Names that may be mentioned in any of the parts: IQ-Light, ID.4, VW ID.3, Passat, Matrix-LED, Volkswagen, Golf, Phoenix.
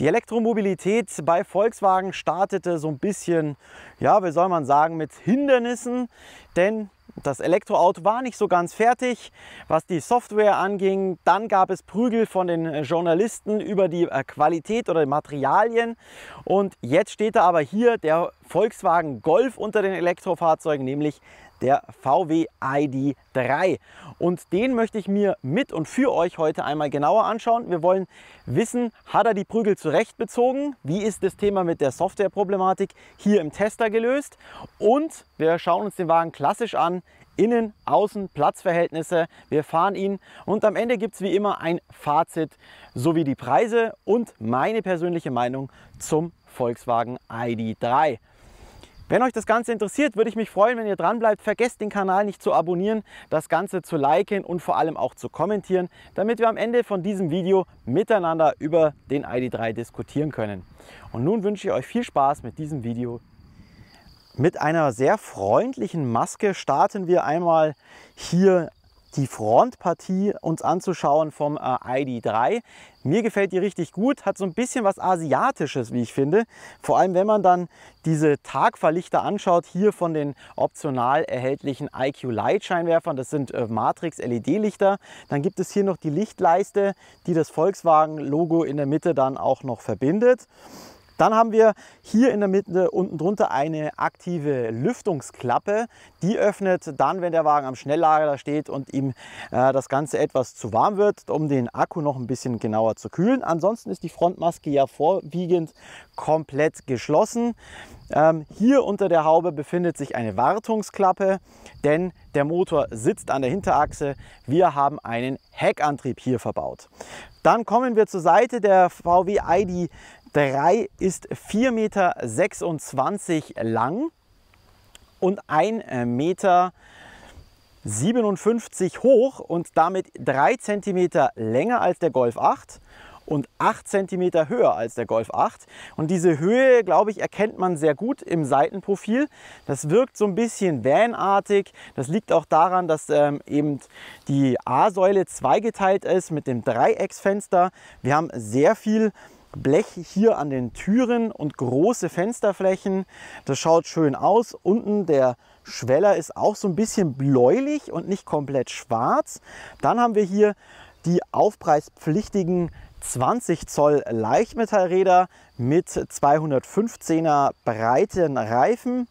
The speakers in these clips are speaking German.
Die Elektromobilität bei Volkswagen startete so ein bisschen, ja, wie soll man sagen, mit Hindernissen, denn das Elektroauto war nicht so ganz fertig, was die Software anging. Dann gab es Prügel von den Journalisten über die Qualität oder die Materialien. Und jetzt steht da aber hier der Volkswagen Golf unter den Elektrofahrzeugen, nämlich der VW ID.3. Und den möchte ich mir mit und für euch heute einmal genauer anschauen. Wir wollen wissen, hat er die Prügel zurecht bezogen? Wie ist das Thema mit der Softwareproblematik hier im Tester gelöst? Und wir schauen uns den Wagen klassisch an. Innen-, Außen-, Platzverhältnisse. Wir fahren ihn und am Ende gibt es wie immer ein Fazit sowie die Preise und meine persönliche Meinung zum Volkswagen ID.3. Wenn euch das Ganze interessiert, würde ich mich freuen, wenn ihr dran bleibt. Vergesst den Kanal nicht zu abonnieren, das Ganze zu liken und vor allem auch zu kommentieren, damit wir am Ende von diesem Video miteinander über den ID.3 diskutieren können. Und nun wünsche ich euch viel Spaß mit diesem Video. Mit einer sehr freundlichen Maske starten wir einmal hier die Frontpartie uns anzuschauen vom ID.3. Mir gefällt die richtig gut, hat so ein bisschen was Asiatisches, wie ich finde. Vor allem, wenn man dann diese Tagfahrlichter anschaut, hier von den optional erhältlichen IQ-Light Scheinwerfern, das sind Matrix-LED-Lichter. Dann gibt es hier noch die Lichtleiste, die das Volkswagen-Logo in der Mitte dann auch noch verbindet. Dann haben wir hier in der Mitte unten drunter eine aktive Lüftungsklappe. Die öffnet dann, wenn der Wagen am Schnelllader steht und ihm das Ganze etwas zu warm wird, um den Akku noch ein bisschen genauer zu kühlen. Ansonsten ist die Frontmaske ja vorwiegend komplett geschlossen. Hier unter der Haube befindet sich eine Wartungsklappe, denn der Motor sitzt an der Hinterachse. Wir haben einen Heckantrieb hier verbaut. Dann kommen wir zur Seite. Der VW ID.3 ist 4,26 Meter lang und 1,57 Meter hoch und damit 3 Zentimeter länger als der Golf 8 und 8 Zentimeter höher als der Golf 8. Und diese Höhe, glaube ich, erkennt man sehr gut im Seitenprofil. Das wirkt so ein bisschen vanartig. Das liegt auch daran, dass eben die A-Säule zweigeteilt ist mit dem Dreiecksfenster. Wir haben sehr viel Blech hier an den Türen und große Fensterflächen. Das schaut schön aus. Unten der Schweller ist auch so ein bisschen bläulich und nicht komplett schwarz. Dann haben wir hier die aufpreispflichtigen 20 Zoll Leichtmetallräder mit 215er breiten Reifen.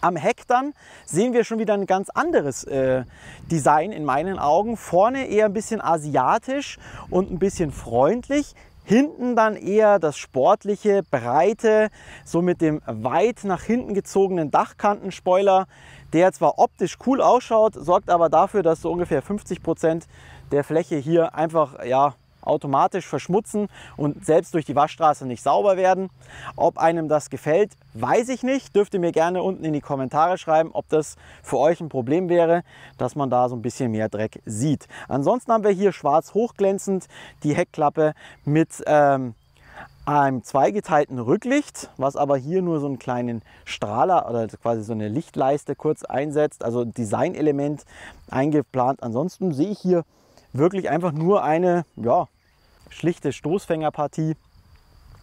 Am Heck dann sehen wir schon wieder ein ganz anderes Design in meinen Augen. Vorne eher ein bisschen asiatisch und ein bisschen freundlich. Hinten dann eher das sportliche, breite, so mit dem weit nach hinten gezogenen Dachkantenspoiler, der zwar optisch cool ausschaut, sorgt aber dafür, dass so ungefähr 50% der Fläche hier einfach, ja, automatisch verschmutzen und selbst durch die Waschstraße nicht sauber werden. Ob einem das gefällt, weiß ich nicht. Dürft ihr mir gerne unten in die Kommentare schreiben, ob das für euch ein Problem wäre, dass man da so ein bisschen mehr Dreck sieht. Ansonsten haben wir hier schwarz hochglänzend die Heckklappe mit einem zweigeteilten Rücklicht, was aber hier nur so einen kleinen Strahler oder quasi so eine Lichtleiste kurz einsetzt, also ein Designelement eingeplant. Ansonsten sehe ich hier wirklich einfach nur eine, ja, schlichte Stoßfängerpartie.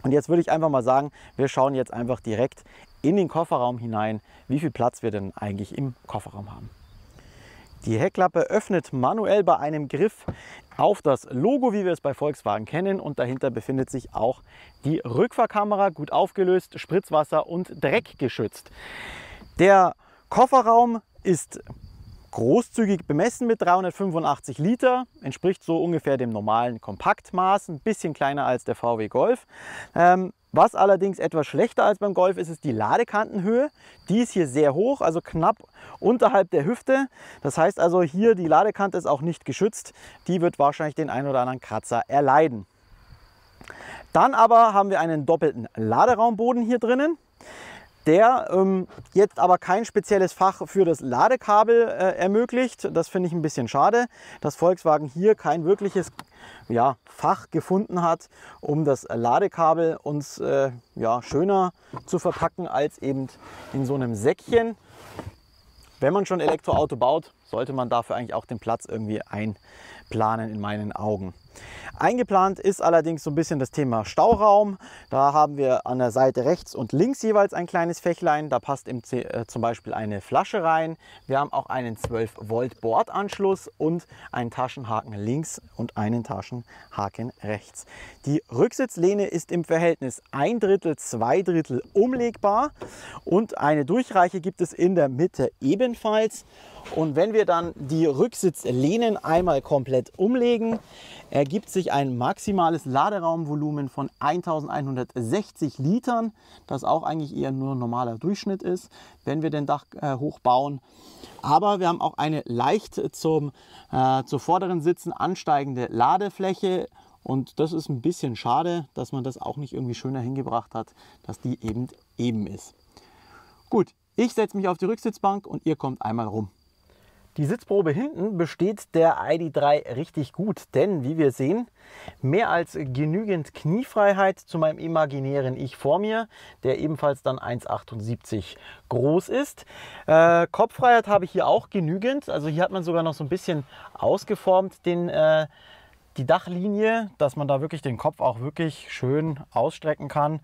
Und jetzt würde ich einfach mal sagen, wir schauen jetzt einfach direkt in den Kofferraum hinein, wie viel Platz wir denn eigentlich im Kofferraum haben. Die Heckklappe öffnet manuell bei einem Griff auf das Logo, wie wir es bei Volkswagen kennen. Und dahinter befindet sich auch die Rückfahrkamera, gut aufgelöst, Spritzwasser und Dreck geschützt. Der Kofferraum ist großzügig bemessen mit 385 Liter, entspricht so ungefähr dem normalen Kompaktmaß, ein bisschen kleiner als der VW Golf. Was allerdings etwas schlechter als beim Golf ist, ist die Ladekantenhöhe. Die ist hier sehr hoch, also knapp unterhalb der Hüfte. Das heißt also hier, die Ladekante ist auch nicht geschützt. Die wird wahrscheinlich den ein oder anderen Kratzer erleiden. Dann aber haben wir einen doppelten Laderaumboden hier drinnen, der jetzt aber kein spezielles Fach für das Ladekabel ermöglicht. Das finde ich ein bisschen schade, dass Volkswagen hier kein wirkliches, ja, Fach gefunden hat, um das Ladekabel uns ja, schöner zu verpacken als eben in so einem Säckchen. Wenn man schon Elektroauto baut, sollte man dafür eigentlich auch den Platz irgendwie einplanen in meinen Augen. Eingeplant ist allerdings so ein bisschen das Thema Stauraum. Da haben wir an der Seite rechts und links jeweils ein kleines Fächlein. Da passt zum Beispiel eine Flasche rein. Wir haben auch einen 12-Volt-Bordanschluss und einen Taschenhaken links und einen Taschenhaken rechts. Die Rücksitzlehne ist im Verhältnis 1/3, 2/3 umlegbar und eine Durchreiche gibt es in der Mitte ebenfalls. Und wenn wir dann die Rücksitzlehnen einmal komplett umlegen, ergibt sich ein maximales Laderaumvolumen von 1160 Litern, das auch eigentlich eher nur ein normaler Durchschnitt ist, wenn wir den Dach hochbauen. Aber wir haben auch eine leicht zur vorderen Sitzen ansteigende Ladefläche und das ist ein bisschen schade, dass man das auch nicht irgendwie schöner hingebracht hat, dass die eben ist. Gut, ich setze mich auf die Rücksitzbank und ihr kommt einmal rum. Die Sitzprobe hinten besteht der ID.3 richtig gut, denn wie wir sehen, mehr als genügend Kniefreiheit zu meinem imaginären Ich vor mir, der ebenfalls dann 1,78 groß ist. Kopffreiheit habe ich hier auch genügend, also hier hat man sogar noch so ein bisschen ausgeformt die Dachlinie, dass man da wirklich den Kopf auch wirklich schön ausstrecken kann.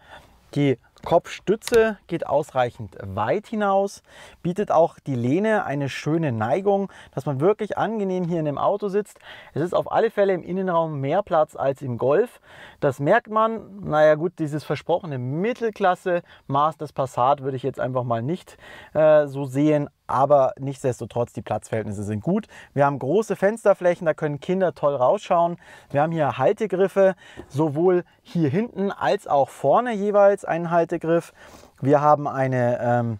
Die Kopfstütze geht ausreichend weit hinaus, bietet auch die Lehne eine schöne Neigung, dass man wirklich angenehm hier in dem Auto sitzt. Es ist auf alle Fälle im Innenraum mehr Platz als im Golf. Das merkt man. Naja gut, dieses versprochene Mittelklasse-Maß des Passat würde ich jetzt einfach mal nicht so sehen. Aber nichtsdestotrotz, die Platzverhältnisse sind gut. Wir haben große Fensterflächen, da können Kinder toll rausschauen. Wir haben hier Haltegriffe, sowohl hier hinten als auch vorne jeweils einen Haltegriff. Wir haben eine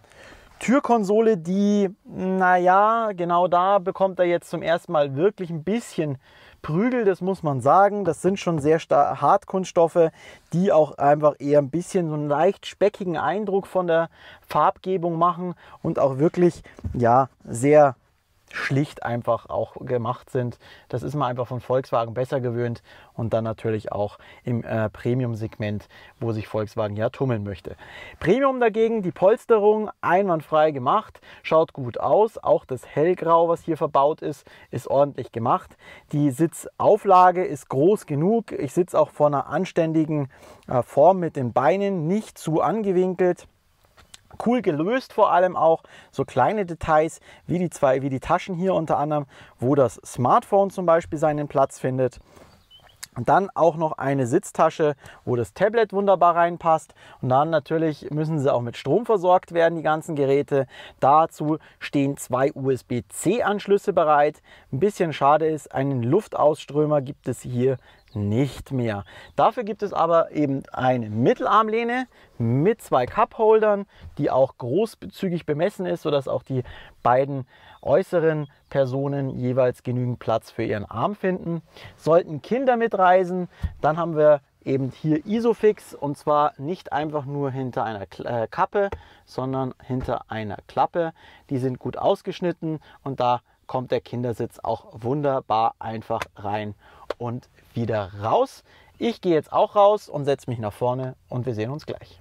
Türkonsole, die, naja, genau da bekommt er jetzt zum ersten Mal wirklich ein bisschen Prügel, das muss man sagen. Das sind schon sehr Hartkunststoffe, die auch einfach eher ein bisschen so einen leicht speckigen Eindruck von der Farbgebung machen und auch wirklich, ja, sehr schlicht einfach auch gemacht sind. Das ist man einfach von Volkswagen besser gewöhnt und dann natürlich auch im Premium-Segment, wo sich Volkswagen ja tummeln möchte. Premium dagegen, die Polsterung einwandfrei gemacht, schaut gut aus. Auch das Hellgrau, was hier verbaut ist, ist ordentlich gemacht. Die Sitzauflage ist groß genug. Ich sitze auch vor einer anständigen Form mit den Beinen, nicht zu angewinkelt. Cool gelöst vor allem auch so kleine Details wie die Taschen hier unter anderem, wo das Smartphone zum Beispiel seinen Platz findet. Und dann auch noch eine Sitztasche, wo das Tablet wunderbar reinpasst. Und dann natürlich müssen sie auch mit Strom versorgt werden, die ganzen Geräte. Dazu stehen 2 USB-C-Anschlüsse bereit. Ein bisschen schade ist, einen Luftausströmer gibt es hier nicht mehr. Dafür gibt es aber eben eine Mittelarmlehne mit 2 Cupholdern, die auch großzügig bemessen ist, sodass auch die beiden äußeren Personen jeweils genügend Platz für ihren Arm finden. Sollten Kinder mitreisen, dann haben wir eben hier Isofix und zwar nicht einfach nur hinter einer Kappe, sondern hinter einer Klappe. Die sind gut ausgeschnitten und da kommt der Kindersitz auch wunderbar einfach rein und wieder raus. Ich gehe jetzt auch raus und setze mich nach vorne und wir sehen uns gleich.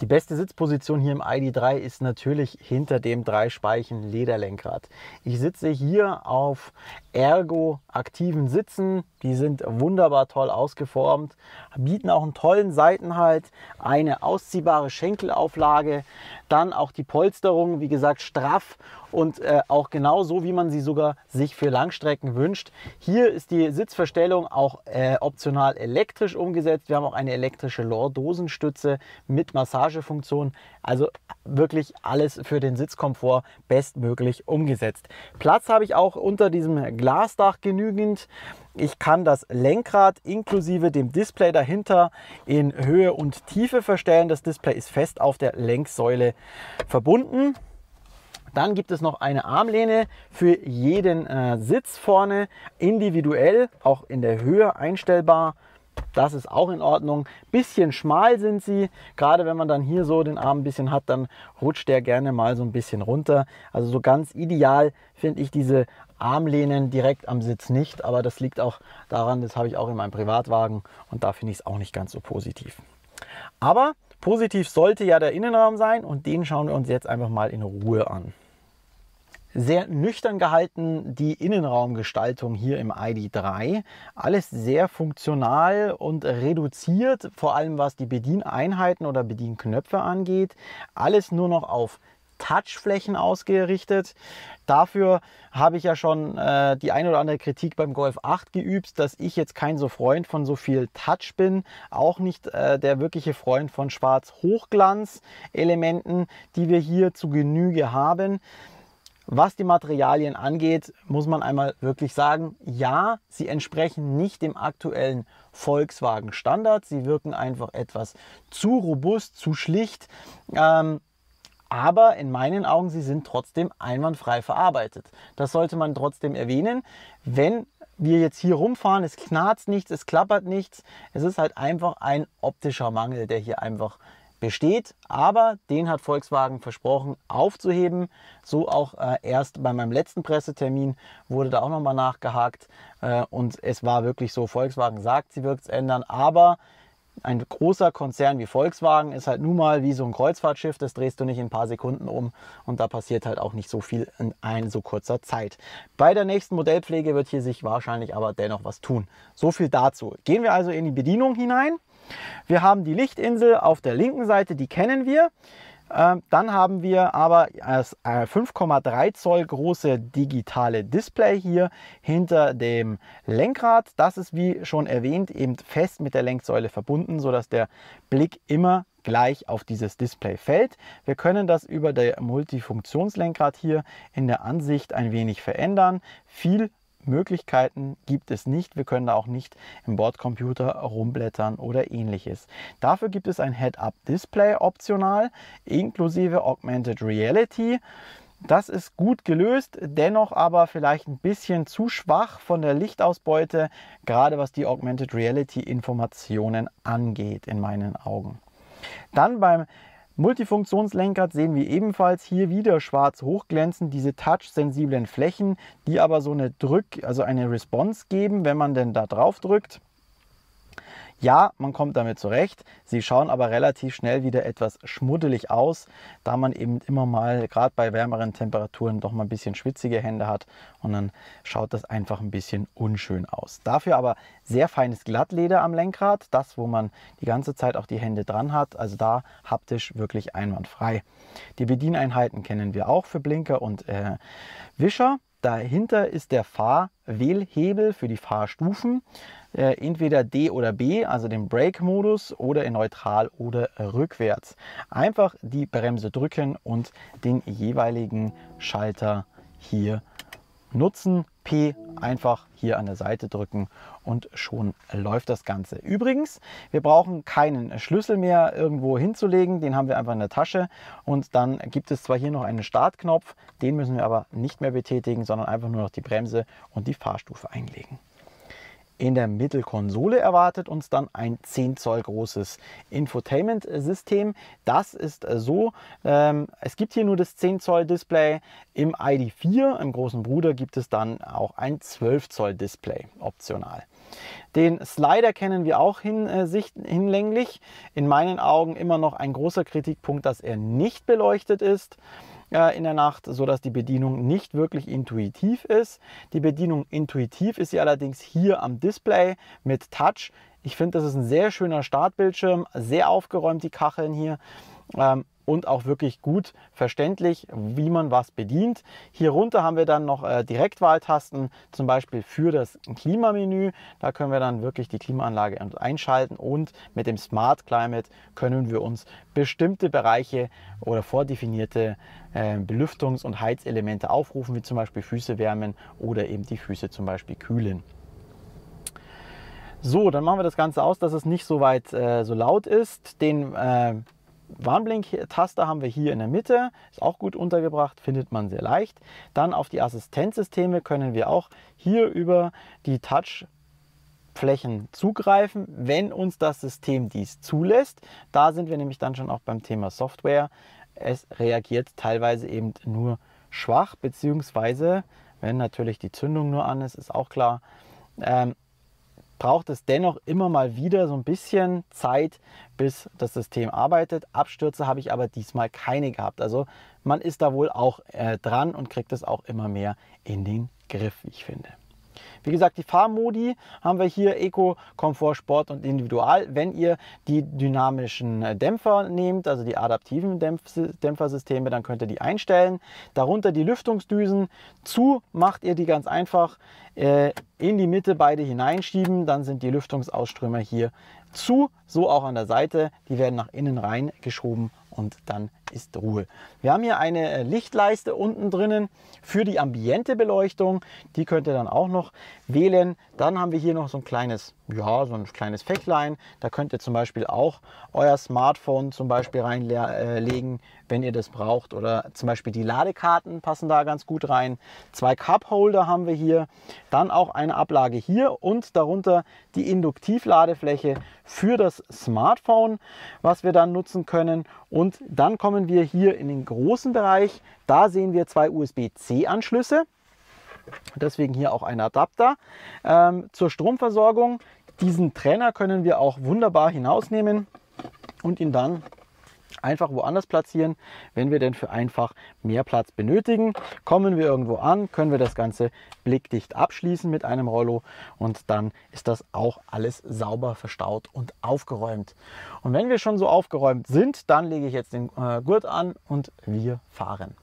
Die beste Sitzposition hier im ID.3 ist natürlich hinter dem 3-speichen Lederlenkrad. Ich sitze hier auf ergo-aktiven Sitzen. Die sind wunderbar toll ausgeformt, bieten auch einen tollen Seitenhalt, eine ausziehbare Schenkelauflage, dann auch die Polsterung, wie gesagt, straff und auch genau so, wie man sie sogar sich für Langstrecken wünscht. Hier ist die Sitzverstellung auch optional elektrisch umgesetzt. Wir haben auch eine elektrische Lordosenstütze mit Massagefunktion. Also wirklich alles für den Sitzkomfort bestmöglich umgesetzt. Platz habe ich auch unter diesem Glasdach genügend. Ich kann das Lenkrad inklusive dem Display dahinter in Höhe und Tiefe verstellen. Das Display ist fest auf der Lenksäule verbunden. Dann gibt es noch eine Armlehne für jeden Sitz vorne, individuell, auch in der Höhe einstellbar. Das ist auch in Ordnung. Bisschen schmal sind sie. Gerade wenn man dann hier so den Arm ein bisschen hat, dann rutscht der gerne mal so ein bisschen runter. Also so ganz ideal finde ich diese Armlehnen direkt am Sitz nicht. Aber das liegt auch daran, das habe ich auch in meinem Privatwagen und da finde ich es auch nicht ganz so positiv. Aber positiv sollte ja der Innenraum sein und den schauen wir uns jetzt einfach mal in Ruhe an. Sehr nüchtern gehalten die Innenraumgestaltung hier im ID.3. Alles sehr funktional und reduziert, vor allem was die Bedieneinheiten oder Bedienknöpfe angeht. Alles nur noch auf Touchflächen ausgerichtet. Dafür habe ich ja schon die ein oder andere Kritik beim Golf 8 geübt, dass ich jetzt kein so Freund von so viel Touch bin, auch nicht der wirkliche Freund von Schwarz-Hochglanz-Elementen, die wir hier zu Genüge haben. Was die Materialien angeht, muss man einmal wirklich sagen, ja, sie entsprechen nicht dem aktuellen Volkswagen Standard. Sie wirken einfach etwas zu robust, zu schlicht. Aber in meinen Augen, sie sind trotzdem einwandfrei verarbeitet. Das sollte man trotzdem erwähnen. Wenn wir jetzt hier rumfahren, es knarzt nichts, es klappert nichts. Es ist halt einfach ein optischer Mangel, der hier einfach besteht. Aber den hat Volkswagen versprochen aufzuheben. So auch erst bei meinem letzten Pressetermin wurde da auch nochmal nachgehakt. Und es war wirklich so, Volkswagen sagt, sie wird es ändern, aber ein großer Konzern wie Volkswagen ist halt nun mal wie so ein Kreuzfahrtschiff, das drehst du nicht in ein paar Sekunden um und da passiert halt auch nicht so viel in so kurzer Zeit. Bei der nächsten Modellpflege wird hier sich wahrscheinlich aber dennoch was tun. So viel dazu. Gehen wir also in die Bedienung hinein. Wir haben die Lichtinsel auf der linken Seite, die kennen wir. Dann haben wir aber das 5,3 Zoll große digitale Display hier hinter dem Lenkrad. Das ist, wie schon erwähnt, eben fest mit der Lenksäule verbunden, sodass der Blick immer gleich auf dieses Display fällt. Wir können das über der Multifunktionslenkrad hier in der Ansicht ein wenig verändern. Viel Möglichkeiten gibt es nicht. Wir können da auch nicht im Bordcomputer rumblättern oder ähnliches. Dafür gibt es ein Head-Up-Display optional, inklusive Augmented Reality. Das ist gut gelöst, dennoch aber vielleicht ein bisschen zu schwach von der Lichtausbeute, gerade was die Augmented Reality-Informationen angeht, in meinen Augen. Dann beim Multifunktionslenkrad sehen wir ebenfalls hier wieder schwarz hochglänzend diese touchsensiblen Flächen, die aber so eine Response geben, wenn man denn da drauf drückt. Ja, man kommt damit zurecht, sie schauen aber relativ schnell wieder etwas schmuddelig aus, da man eben immer mal, gerade bei wärmeren Temperaturen, doch mal ein bisschen schwitzige Hände hat und dann schaut das einfach ein bisschen unschön aus. Dafür aber sehr feines Glattleder am Lenkrad, das, wo man die ganze Zeit auch die Hände dran hat, also da haptisch wirklich einwandfrei. Die Bedieneinheiten kennen wir auch für Blinker und Wischer. Dahinter ist der Fahrwählhebel für die Fahrstufen, entweder D oder B, also den Brake-Modus oder in neutral oder rückwärts. Einfach die Bremse drücken und den jeweiligen Schalter hier nutzen. P einfach hier an der Seite drücken und schon läuft das Ganze. Übrigens, wir brauchen keinen Schlüssel mehr irgendwo hinzulegen, den haben wir einfach in der Tasche und dann gibt es zwar hier noch einen Startknopf, den müssen wir aber nicht mehr betätigen, sondern einfach nur noch die Bremse und die Fahrstufe einlegen. In der Mittelkonsole erwartet uns dann ein 10 Zoll großes Infotainment-System. Das ist so, es gibt hier nur das 10 Zoll Display. Im ID.4, im großen Bruder, gibt es dann auch ein 12 Zoll Display optional. Den Slider kennen wir auch hinlänglich. In meinen Augen immer noch ein großer Kritikpunkt, dass er nicht beleuchtet ist in der Nacht, sodass die Bedienung nicht wirklich intuitiv ist. Die Bedienung intuitiv ist sie allerdings hier am Display mit Touch. Ich finde, das ist ein sehr schöner Startbildschirm, sehr aufgeräumt die Kacheln hier und auch wirklich gut verständlich, wie man was bedient. Hier runter haben wir dann noch Direktwahltasten, zum Beispiel für das Klimamenü. Da können wir dann wirklich die Klimaanlage einschalten und mit dem Smart Climate können wir uns bestimmte Bereiche oder vordefinierte Belüftungs- und Heizelemente aufrufen, wie zum Beispiel Füße wärmen oder eben die Füße zum Beispiel kühlen. So, dann machen wir das Ganze aus, dass es nicht so weit so laut ist. Den Warnblink-Taster haben wir hier in der Mitte, ist auch gut untergebracht, findet man sehr leicht. Dann auf die Assistenzsysteme können wir auch hier über die Touchflächen zugreifen, wenn uns das System dies zulässt. Da sind wir nämlich dann schon auch beim Thema Software. Es reagiert teilweise eben nur schwach, beziehungsweise wenn natürlich die Zündung nur an ist, ist auch klar. braucht es dennoch immer mal wieder so ein bisschen Zeit, bis das System arbeitet. Abstürze habe ich aber diesmal keine gehabt. Also man ist da wohl auch dran und kriegt es auch immer mehr in den Griff, wie ich finde. Wie gesagt, die Fahrmodi haben wir hier: Eco, Komfort, Sport und Individual. Wenn ihr die dynamischen Dämpfer nehmt, also die adaptiven Dämpfersysteme, dann könnt ihr die einstellen. Darunter die Lüftungsdüsen. Zu macht ihr die ganz einfach in die Mitte beide hineinschieben, dann sind die Lüftungsausströmer hier zu, so auch an der Seite. Die werden nach innen rein geschoben und dann ist Ruhe. Wir haben hier eine Lichtleiste unten drinnen für die ambiente Beleuchtung. Die könnt ihr dann auch noch wählen. Dann haben wir hier noch so ein kleines, ja, so ein kleines Fächlein. Da könnt ihr zum Beispiel auch euer Smartphone zum Beispiel reinlegen, wenn ihr das braucht. Oder zum Beispiel die Ladekarten passen da ganz gut rein. 2 Cupholder haben wir hier. Dann auch eine Ablage hier und darunter die Induktivladefläche für das Smartphone, was wir dann nutzen können. Und dann kommen wir hier in den großen Bereich. Da sehen wir 2 USB-C-Anschlüsse. Deswegen hier auch ein Adapter zur Stromversorgung. Diesen Trenner können wir auch wunderbar hinausnehmen und ihn dann einfach woanders platzieren, wenn wir denn für einfach mehr Platz benötigen. Kommen wir irgendwo an, können wir das Ganze blickdicht abschließen mit einem Rollo und dann ist das auch alles sauber verstaut und aufgeräumt. Und wenn wir schon so aufgeräumt sind, dann lege ich jetzt den Gurt an und wir fahren.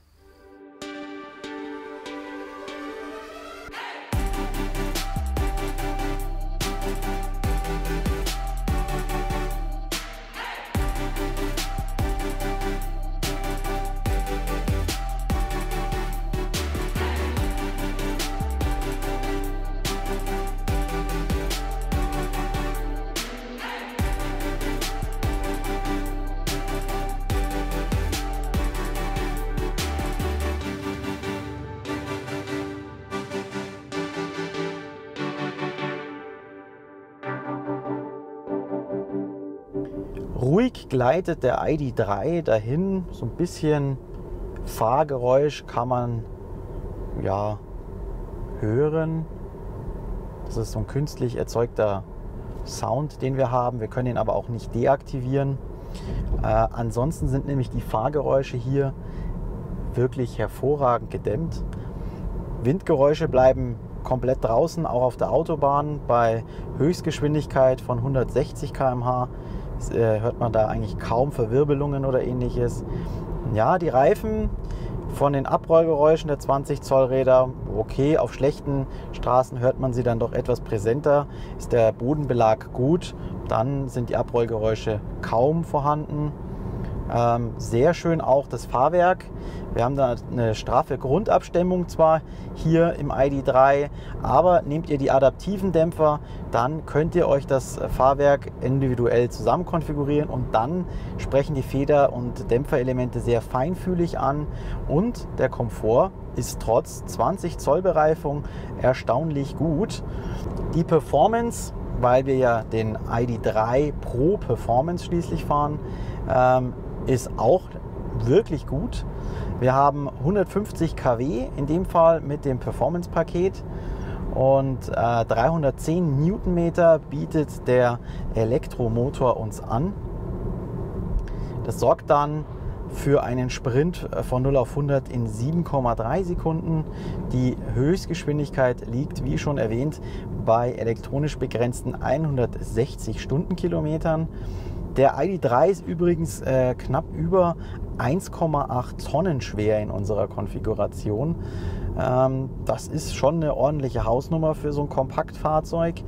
Ruhig gleitet der ID.3 dahin, so ein bisschen Fahrgeräusch kann man ja hören. Das ist so ein künstlich erzeugter Sound, den wir haben. Wir können ihn aber auch nicht deaktivieren. Ansonsten sind nämlich die Fahrgeräusche hier wirklich hervorragend gedämmt. Windgeräusche bleiben komplett draußen, auch auf der Autobahn bei Höchstgeschwindigkeit von 160 km/h. Hört man da eigentlich kaum Verwirbelungen oder ähnliches. Ja, die Reifen von den Abrollgeräuschen der 20 Zoll Räder, okay, auf schlechten Straßen hört man sie dann doch etwas präsenter. Ist der Bodenbelag gut, dann sind die Abrollgeräusche kaum vorhanden. Sehr schön auch das Fahrwerk. Wir haben da eine straffe Grundabstimmung zwar hier im ID.3, aber nehmt ihr die adaptiven Dämpfer, dann könnt ihr euch das Fahrwerk individuell zusammen konfigurieren und dann sprechen die Feder- und Dämpferelemente sehr feinfühlig an und der Komfort ist trotz 20 Zoll Bereifung erstaunlich gut. Die Performance, weil wir ja den ID.3 Pro Performance schließlich fahren, ist auch wirklich gut. Wir haben 150 kW in dem Fall mit dem Performance-Paket und 310 Newtonmeter bietet der Elektromotor uns an. Das sorgt dann für einen Sprint von 0 auf 100 in 7,3 Sekunden. Die Höchstgeschwindigkeit liegt, wie schon erwähnt, bei elektronisch begrenzten 160 Stundenkilometern. Der ID.3 ist übrigens knapp über 1,8 Tonnen schwer in unserer Konfiguration. Das ist schon eine ordentliche Hausnummer für so ein Kompaktfahrzeug.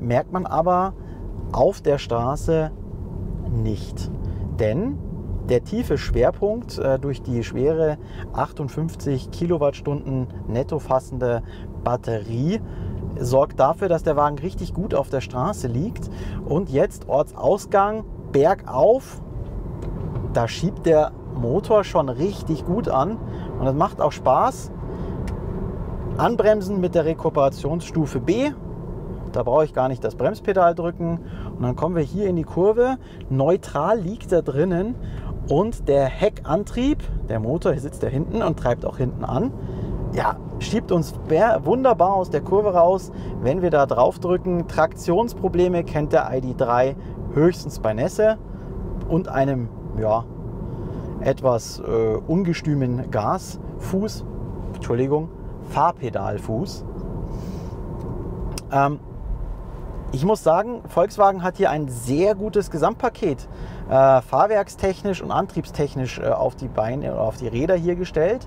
Merkt man aber auf der Straße nicht. Denn der tiefe Schwerpunkt durch die schwere 58 Kilowattstunden netto fassende Batterie sorgt dafür, dass der Wagen richtig gut auf der Straße liegt. Und jetzt Ortsausgang, bergauf, da schiebt der Motor schon richtig gut an und das macht auch Spaß. Anbremsen mit der Rekuperationsstufe B, da brauche ich gar nicht das Bremspedal drücken und dann kommen wir hier in die Kurve. Neutral liegt da drinnen und der Heckantrieb, der Motor sitzt da hinten und treibt auch hinten an. Ja, schiebt uns wunderbar aus der Kurve raus. Wenn wir da drauf drücken, Traktionsprobleme kennt der ID.3 höchstens bei Nässe und einem ja, etwas ungestümen Gasfuß, Entschuldigung, Fahrpedalfuß. Ich muss sagen, Volkswagen hat hier ein sehr gutes Gesamtpaket fahrwerkstechnisch und antriebstechnisch auf die Beine oder auf die Räder hier gestellt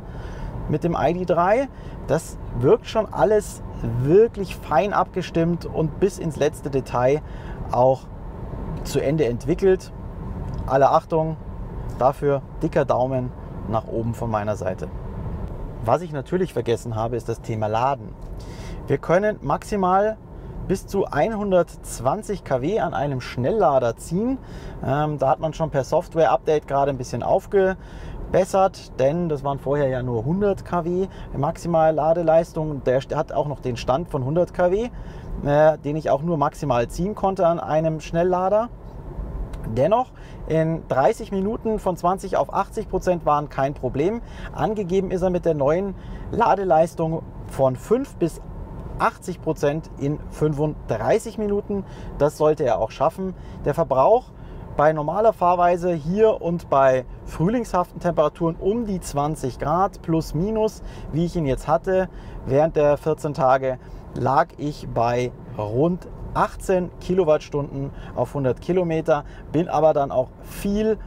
mit dem ID.3. Das wirkt schon alles wirklich fein abgestimmt und bis ins letzte Detail auch zu Ende entwickelt. Alle Achtung, dafür dicker Daumen nach oben von meiner Seite. Was ich natürlich vergessen habe, ist das Thema Laden. Wir können maximal bis zu 120 kW an einem Schnelllader ziehen. Da hat man schon per Software-Update gerade ein bisschen aufgebessert, denn das waren vorher ja nur 100 kW maximal Ladeleistung. Der hat auch noch den Stand von 100 kW, den ich auch nur maximal ziehen konnte an einem Schnelllader. Dennoch, in 30 Minuten von 20 auf 80% waren kein Problem. Angegeben ist er mit der neuen Ladeleistung von 5 bis 80% in 35 Minuten. Das sollte er auch schaffen. Der Verbrauch bei normaler Fahrweise hier und bei frühlingshaften Temperaturen um die 20 Grad plus minus, wie ich ihn jetzt hatte. Während der 14 Tage lag ich bei rund 18 Kilowattstunden auf 100 Kilometer, bin aber dann auch viel,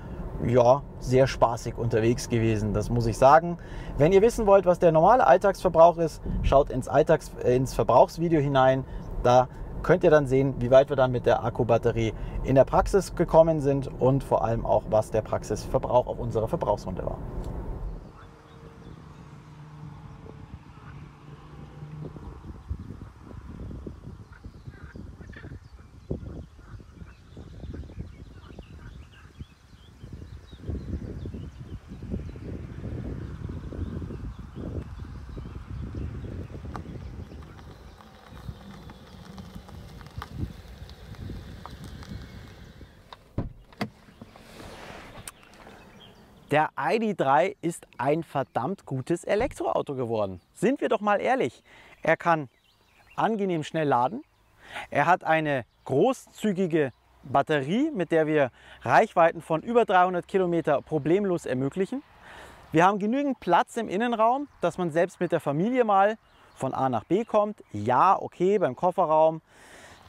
ja, sehr spaßig unterwegs gewesen, das muss ich sagen. Wenn ihr wissen wollt, was der normale Alltagsverbrauch ist, schaut ins Verbrauchsvideo hinein. Da könnt ihr dann sehen, wie weit wir dann mit der Akkubatterie in der Praxis gekommen sind und vor allem auch, was der Praxisverbrauch auf unserer Verbrauchsrunde war. Der ID.3 ist ein verdammt gutes Elektroauto geworden. Sind wir doch mal ehrlich. Er kann angenehm schnell laden. Er hat eine großzügige Batterie, mit der wir Reichweiten von über 300 Kilometer problemlos ermöglichen. Wir haben genügend Platz im Innenraum, dass man selbst mit der Familie mal von A nach B kommt. Ja, okay, beim Kofferraum.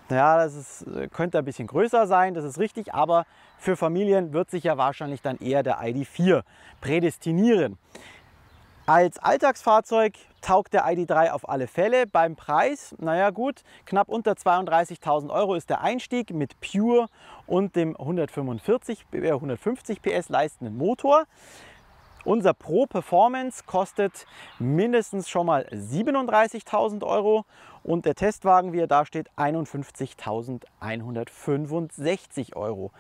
Ja, das ist, könnte ein bisschen größer sein, das ist richtig, aber für Familien wird sich ja wahrscheinlich dann eher der ID.4 prädestinieren. Als Alltagsfahrzeug taugt der ID.3 auf alle Fälle. Beim Preis, naja gut, knapp unter 32.000 Euro ist der Einstieg mit Pure und dem 150 PS leistenden Motor. Unser Pro Performance kostet mindestens schon mal 37.000 Euro und der Testwagen, wie er da steht, 51.165 Euro.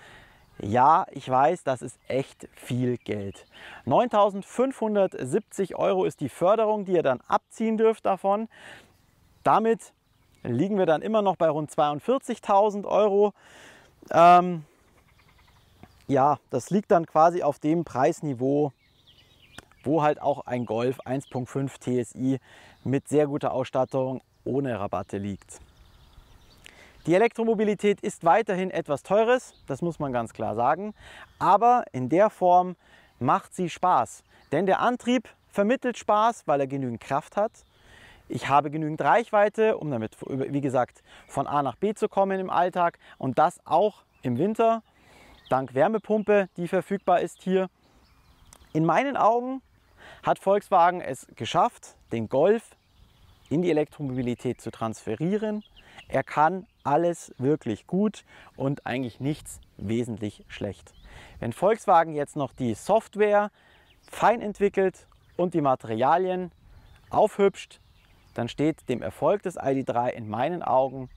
Ja, ich weiß, das ist echt viel Geld. 9.570 Euro ist die Förderung, die ihr dann abziehen dürft davon. Damit liegen wir dann immer noch bei rund 42.000 Euro. Ja, das liegt dann quasi auf dem Preisniveau, wo halt auch ein Golf 1.5 TSI mit sehr guter Ausstattung ohne Rabatte liegt. Die Elektromobilität ist weiterhin etwas Teures, das muss man ganz klar sagen, aber in der Form macht sie Spaß, denn der Antrieb vermittelt Spaß, weil er genügend Kraft hat. Ich habe genügend Reichweite, um damit, wie gesagt, von A nach B zu kommen im Alltag und das auch im Winter, dank Wärmepumpe, die verfügbar ist hier. In meinen Augen hat Volkswagen es geschafft, den Golf in die Elektromobilität zu transferieren. Er kann alles wirklich gut und eigentlich nichts wesentlich schlecht. Wenn Volkswagen jetzt noch die Software fein entwickelt und die Materialien aufhübscht, dann steht dem Erfolg des ID.3 in meinen Augen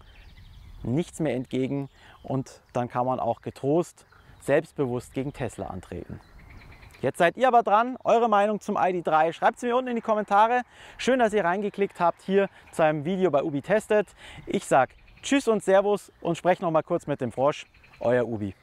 nichts mehr entgegen und dann kann man auch getrost selbstbewusst gegen Tesla antreten. Jetzt seid ihr aber dran, eure Meinung zum ID.3, schreibt es mir unten in die Kommentare. Schön, dass ihr reingeklickt habt hier zu einem Video bei Ubi testet. Ich sage Tschüss und Servus und spreche noch mal kurz mit dem Frosch, euer Ubi.